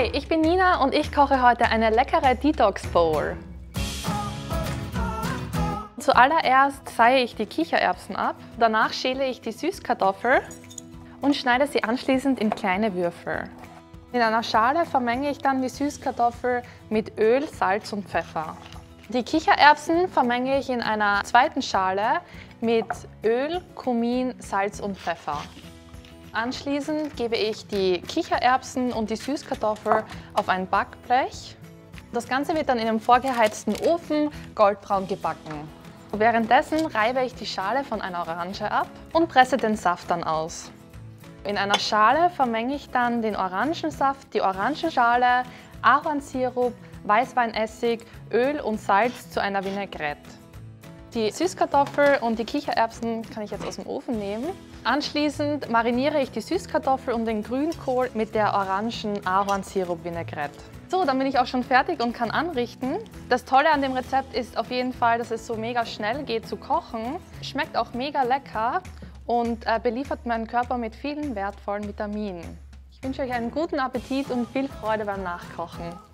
Hi, ich bin Nina und ich koche heute eine leckere Detox-Bowl. Zuallererst seihe ich die Kichererbsen ab, danach schäle ich die Süßkartoffel und schneide sie anschließend in kleine Würfel. In einer Schale vermenge ich dann die Süßkartoffel mit Öl, Salz und Pfeffer. Die Kichererbsen vermenge ich in einer zweiten Schale mit Öl, Kumin, Salz und Pfeffer. Anschließend gebe ich die Kichererbsen und die Süßkartoffel auf ein Backblech. Das Ganze wird dann in einem vorgeheizten Ofen goldbraun gebacken. Währenddessen reibe ich die Schale von einer Orange ab und presse den Saft dann aus. In einer Schale vermenge ich dann den Orangensaft, die Orangenschale, Ahornsirup, Weißweinessig, Öl und Salz zu einer Vinaigrette. Die Süßkartoffel und die Kichererbsen kann ich jetzt aus dem Ofen nehmen. Anschließend mariniere ich die Süßkartoffel und den Grünkohl mit der Orangen-Ahornsirup-Vinaigrette. So, dann bin ich auch schon fertig und kann anrichten. Das Tolle an dem Rezept ist auf jeden Fall, dass es so mega schnell geht zu kochen. Schmeckt auch mega lecker und beliefert meinen Körper mit vielen wertvollen Vitaminen. Ich wünsche euch einen guten Appetit und viel Freude beim Nachkochen.